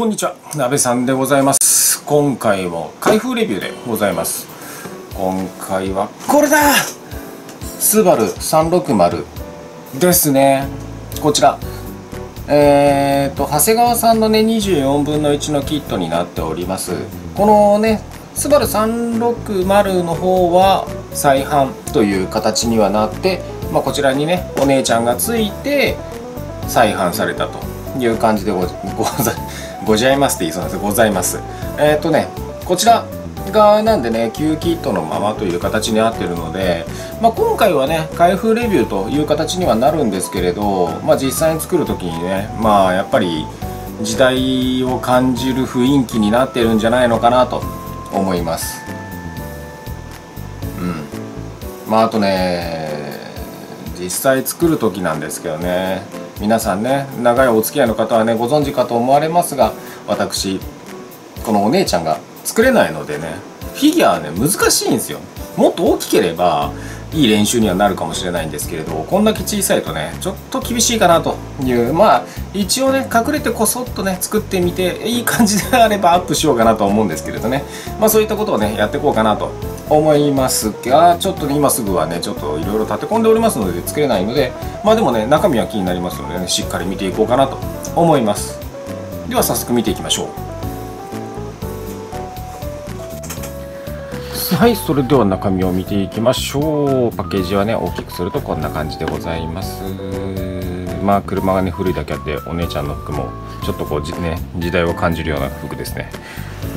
こんにちは、なべさんでございます。今回も開封レビューでございます。今回はこれだ、スバル360ですね。こちら長谷川さんのね24分の1のキットになっております。このねスバル360の方は再販という形にはなって、まあ、こちらにねお姉ちゃんがついて再販されたという感じでございますって言いそうなんです。ございます。こちらがなんでね旧キットのままという形になってるので、まあ、今回はね開封レビューという形にはなるんですけれど、まあ、実際に作る時にね、まあ、やっぱり時代を感じる雰囲気になってるんじゃないのかなと思います。うん。まああとね実際作る時なんですけどね、皆さんね長いお付き合いの方はねご存知かと思われますが、私このお姉ちゃんが作れないのでねフィギュアはね難しいんですよ。もっと大きければいい練習にはなるかもしれないんですけれど、こんだけ小さいとねちょっと厳しいかなという、まあ一応ね隠れてこそっとね作ってみていい感じであればアップしようかなと思うんですけれどね、まあそういったことをねやっていこうかなと思いますが、ちょっとね今すぐはねちょっといろいろ立て込んでおりますので作れないので、まあでもね中身は気になりますのでねしっかり見ていこうかなと思います。では早速見ていきましょう。はい、それでは中身を見ていきましょう。パッケージはね大きくするとこんな感じでございます。まあ車がね古いだけあってお姉ちゃんの服もちょっとこう時代を感じるような服ですね。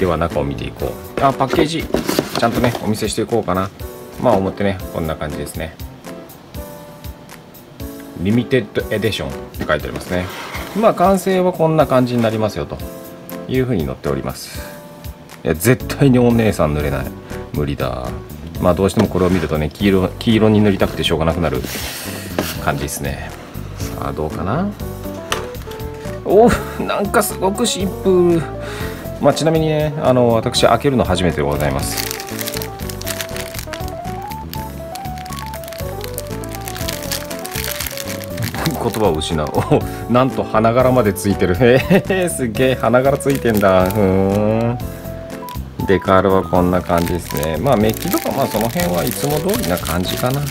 では中を見ていこう。あ、パッケージちゃんとねお見せしていこうかな。まあ表ねこんな感じですね。リミテッドエディションって書いてありますね。まあ完成はこんな感じになりますよというふうに載っております。いや絶対にお姉さん濡れない、無理だ。まあどうしてもこれを見るとね黄色に塗りたくてしょうがなくなる感じですね。さあどうかな。おお、なんかすごくシンプル。まあちなみにね私開けるの初めてでございます。言葉を失う。お、なんと花柄までついてる。すげえ花柄ついてんだ。ふーん。デカールはこんな感じですね。まあメッキとかまあその辺はいつも通りな感じかな。ん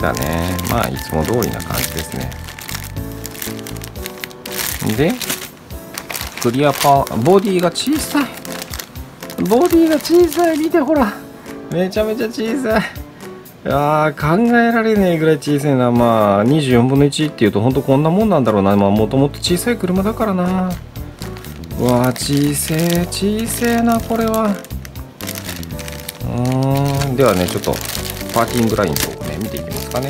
だね。まあいつも通りな感じですね。で、クリアパー、ボディが小さい。ボディが小さい。見てほら。めちゃめちゃ小さい。ああ、考えられねえぐらい小さいな。まあ24分の1っていうとほんとこんなもんなんだろうな。まあもともと小さい車だからな。うわあ小せえなこれは。ではねちょっとパーキングラインをね見ていきますかね。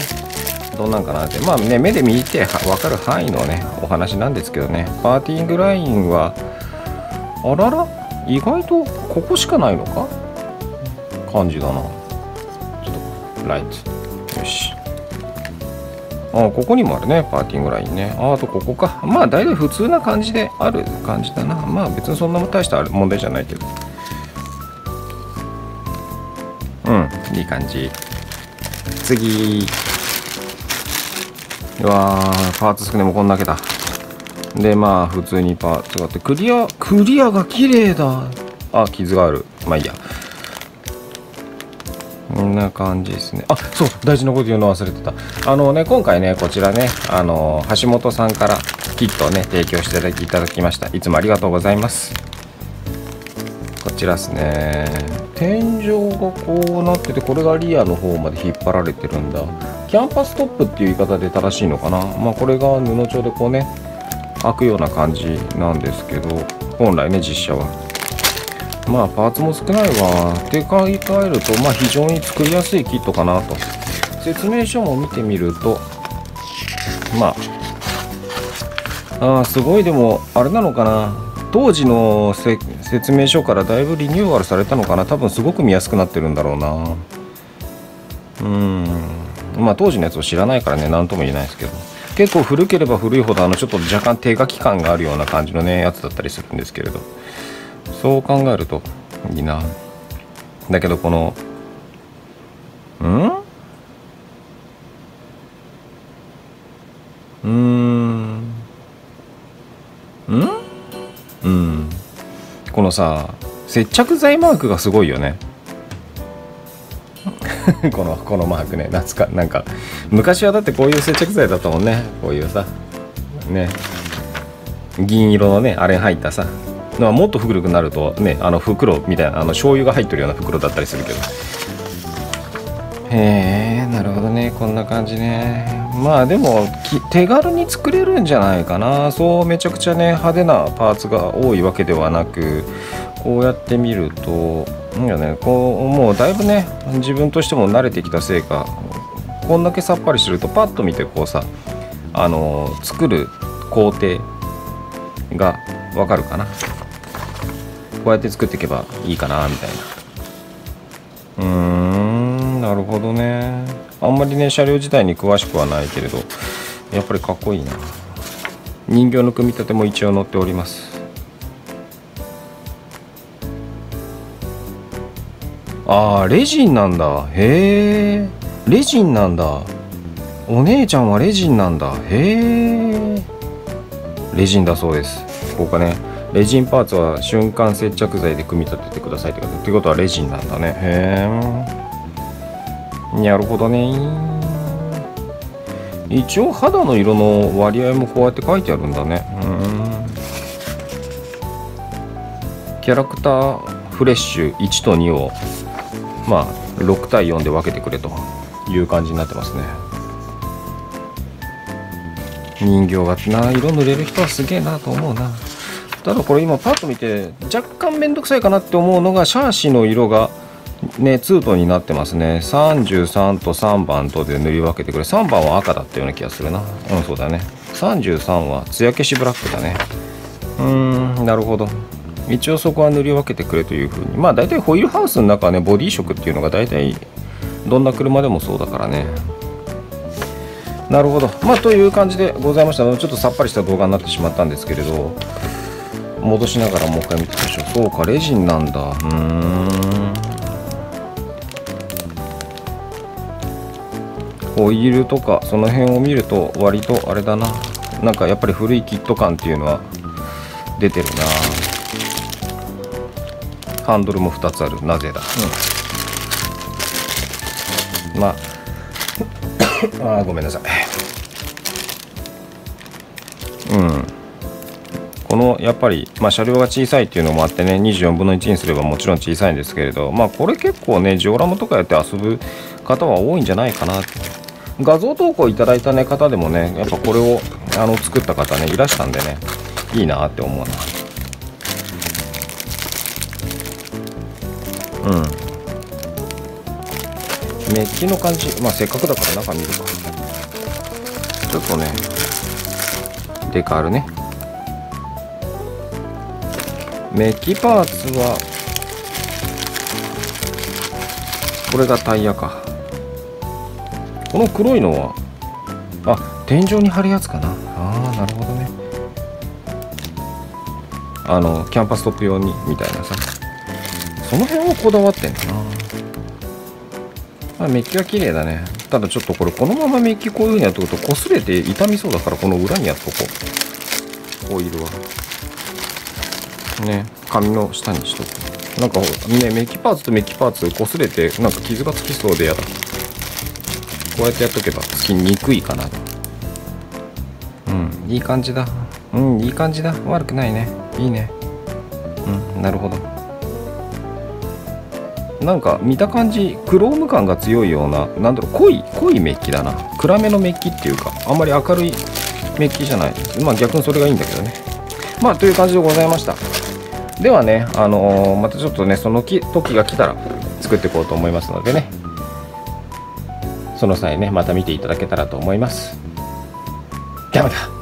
どんなんかなって、まあね目で見て分かる範囲のねお話なんですけどね、パーキングラインはあらら意外とここしかないのか感じだな。ちょっとライトよし。ああここにもあるねパーティングラインね。あとここか。まあ大体普通な感じである感じだな。まあ別にそんな大した問題じゃないけど、うんいい感じ。次わーパーツ少ねもこんだけだ。でまあ普通にパーツがあって、クリアが綺麗だ。あ傷がある。まあいいや、こんな感じですね。あ、そう大事なこと言うの忘れてた。今回ねこちらね橋本さんからキットをね提供していただきました。いつもありがとうございます。こちらですね、天井がこうなってて、これがリアの方まで引っ張られてるんだ。キャンパストップっていう言い方で正しいのかな。まあこれが布調でこうね開くような感じなんですけど、本来ね実写はまあパーツも少ないわって考えると、まあ非常に作りやすいキットかなと。説明書も見てみると、まあすごい。でもあれなのかな、当時の説明書からだいぶリニューアルされたのかな。多分すごく見やすくなってるんだろうな。まあ当時のやつを知らないからね何とも言えないですけど、結構古ければ古いほどちょっと若干手書き感があるような感じのねやつだったりするんですけれど、そう考えるといいな。だけどこのこのさ接着剤マークがすごいよねこのマークね、懐かなんか昔はだってこういう接着剤だったもんね。こういうさね銀色のねあれ入ったさ、もっと古くなるとねあの袋みたいな醤油が入ってるような袋だったりするけど、へえなるほどね、こんな感じね。まあでも手軽に作れるんじゃないかな。そうめちゃくちゃね派手なパーツが多いわけではなく、こうやってみるといいよね。こうもうだいぶね自分としても慣れてきたせいか、こんだけさっぱりするとパッと見てこうさ作る工程がわかるかな。こうやって作っていけばいいかなみたいな。なるほどね。あんまりね車両自体に詳しくはないけれど、やっぱりかっこいいな。人形の組み立ても一応載っております。ああレジンなんだ。へえレジンなんだ。お姉ちゃんはレジンなんだ。へえレジンだそうです。ここかね、レジンパーツは瞬間接着剤で組み立ててくださいってこと。ってことはレジンなんだね。へえなるほどね。一応肌の色の割合もこうやって書いてあるんだね。キャラクターフレッシュ1と2をまあ6対4で分けてくれという感じになってますね。人形がな色塗れる人はすげえなと思うな。ただこれ今パッと見て若干面倒くさいかなって思うのが、シャーシの色がねツートンになってますね。33と3番とで塗り分けてくれ。3番は赤だったような気がするな。うんそうだね。33は艶消しブラックだね。なるほど。一応そこは塗り分けてくれというふうに。まあ大体ホイールハウスの中はねボディ色っていうのが大体どんな車でもそうだからね。なるほど。まあという感じでございました。ちょっとさっぱりした動画になってしまったんですけれど、戻しながらもう一回見てみましょう。そうかレジンなんだ。ホイールとかその辺を見ると割とあれだな、なんかやっぱり古いキット感っていうのは出てるな。ハンドルも2つある。なぜだ、まあごめんなさい。このやっぱり、まあ、車両が小さいっていうのもあってね、24分の1にすればもちろん小さいんですけれど、まあこれ結構ねジオラマとかやって遊ぶ方は多いんじゃないかな。画像投稿いただいた、ね、方でもねやっぱこれを作った方ねいらしたんでね、いいなって思うな。メッキの感じ、まあせっかくだから中見るか。ちょっとねデカールね、メッキパーツはこれがタイヤか。この黒いのはあ天井に貼るやつかな。ああなるほどね。キャンパストップ用にみたいなさ、その辺をこだわってんだな。まあメッキは綺麗だね。ただちょっとこれこのままメッキこういう風にやっておくと擦れて傷みそうだから、この裏にやっとこう。ホイールはね紙の下にしとく。なんかねメッキパーツとメッキパーツ擦れてなんか傷がつきそうでやだ。こうやってやっとけばつきにくいかな。いい感じだ。いい感じだ。悪くないね。いいね。なるほど。なんか見た感じクローム感が強いような、なんだろう、濃いメッキだな。暗めのメッキっていうか、あんまり明るいメッキじゃない。まあ逆にそれがいいんだけどね。まあという感じでございました。ではね、またちょっとねその時が来たら作っていこうと思いますのでね、その際ねまた見ていただけたらと思います。ではまた。